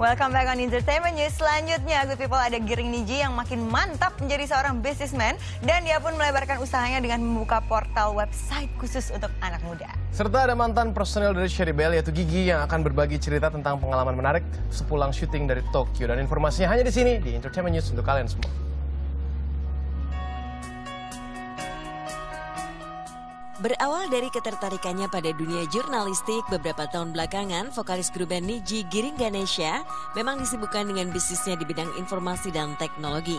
Welcome back on Entertainment News. Selanjutnya, good people, ada Giring Nidji yang makin mantap menjadi seorang businessman. Dan dia pun melebarkan usahanya dengan membuka portal website khusus untuk anak muda. Serta ada mantan personel dari Sherry Bell, yaitu Gigi, yang akan berbagi cerita tentang pengalaman menarik sepulang syuting dari Tokyo. Dan informasinya hanya di sini, di Entertainment News untuk kalian semua. Berawal dari ketertarikannya pada dunia jurnalistik beberapa tahun belakangan, vokalis grup band Nidji, Giring Ganesha, memang disibukkan dengan bisnisnya di bidang informasi dan teknologi.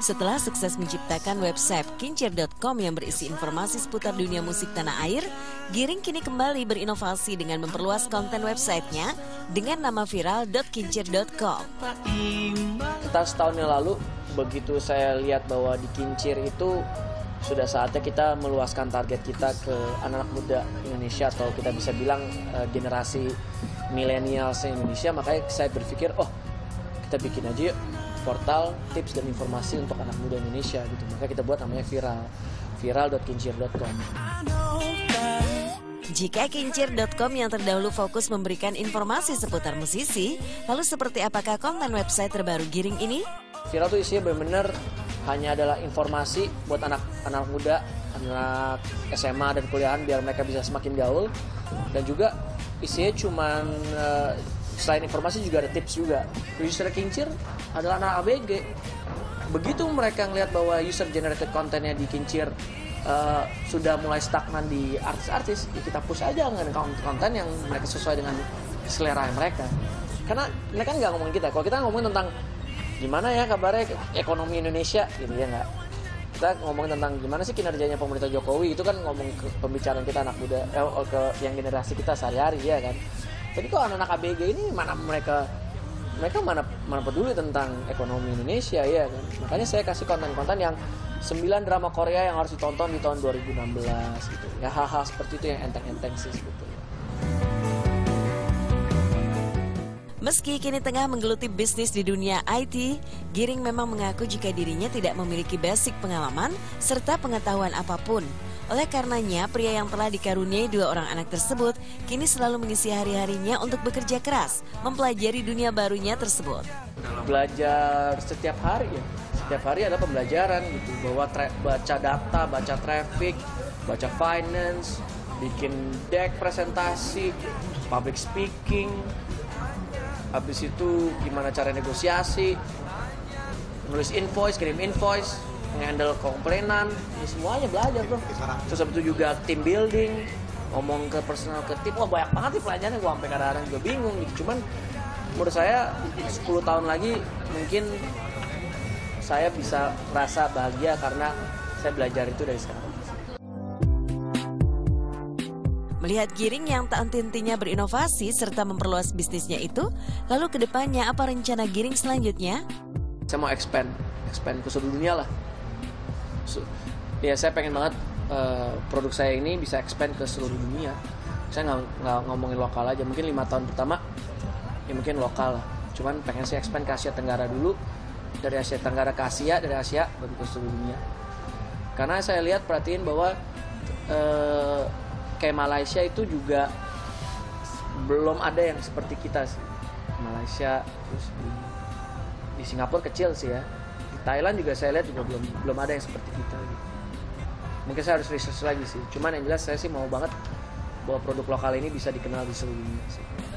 Setelah sukses menciptakan website kincir.com yang berisi informasi seputar dunia musik tanah air, Giring kini kembali berinovasi dengan memperluas konten websitenya dengan nama viral.kincir.com. Setelah setahun yang lalu, begitu saya lihat bahwa di Kincir itu sudah saatnya kita meluaskan target kita ke anak-anak muda Indonesia, atau kita bisa bilang generasi milenials Indonesia. Makanya saya berpikir, oh, kita bikin aja yuk portal tips dan informasi untuk anak muda Indonesia gitu. Makanya kita buat namanya viral, viral.kincir.com. Jika kincir.com yang terdahulu fokus memberikan informasi seputar musisi, lalu seperti apakah konten website terbaru Giring ini? Viral itu isinya benar-benar hanya adalah informasi buat anak-anak muda, anak SMA dan kuliahan, biar mereka bisa semakin gaul. Dan juga isinya cuman selain informasi juga ada tips juga. User Kincir adalah anak ABG. Begitu mereka ngelihat bahwa user generated kontennya di Kincir sudah mulai stagnan di artis-artis, ya kita push aja dengan konten yang mereka sesuai dengan selera mereka. Karena mereka nggak ngomongin kita. Kalau kita ngomongin tentang gimana ya kabarnya ekonomi Indonesia gitu ya, nggak, kita ngomongin tentang gimana sih kinerjanya pemerintah Jokowi, itu kan ngomong ke pembicaraan kita anak muda, ke yang generasi kita sehari-hari ya kan. Tapi kok anak-anak ABG ini mana mereka mana peduli tentang ekonomi Indonesia ya kan. Makanya saya kasih konten-konten yang 9 drama Korea yang harus ditonton di tahun 2016 gitu ya, hal-hal seperti itu yang enteng-enteng sih sebetulnya. Meski kini tengah menggeluti bisnis di dunia IT, Giring memang mengaku jika dirinya tidak memiliki basic pengalaman serta pengetahuan apapun. Oleh karenanya, pria yang telah dikaruniai 2 orang anak tersebut kini selalu mengisi hari-harinya untuk bekerja keras, mempelajari dunia barunya tersebut. Belajar setiap hari ya, setiap hari ada pembelajaran gitu, bahwa baca data, baca traffic, baca finance, bikin deck presentasi, public speaking. Habis itu gimana cara negosiasi, nulis invoice, kirim invoice, ngehandle komplainan, ya semuanya belajar bro. Terus habis itu juga team building, ngomong ke personal, ke tim, wah banyak banget nih pelajaran yang gue sampai kadang-kadang juga bingung gitu. Cuman menurut saya 10 tahun lagi mungkin saya bisa merasa bahagia karena saya belajar itu dari sekarang. Melihat Giring yang tak henti-hentinya berinovasi serta memperluas bisnisnya itu, lalu kedepannya apa rencana Giring selanjutnya? Saya mau expand ke seluruh dunia lah. Ya saya pengen banget produk saya ini bisa expand ke seluruh dunia. Saya nggak ngomongin lokal aja, mungkin 5 tahun pertama ya mungkin lokal lah. Cuman pengen saya expand ke Asia Tenggara dulu, dari Asia Tenggara ke Asia, dari Asia ke seluruh dunia. Karena saya lihat perhatiin bahwa kayak Malaysia itu juga belum ada yang seperti kita sih. Malaysia, terus di Singapura kecil sih ya. Di Thailand juga saya lihat juga belum ada yang seperti kita gitu. Mungkin saya harus research lagi sih. Cuman yang jelas saya sih mau banget bahwa produk lokal ini bisa dikenal di seluruh dunia sih.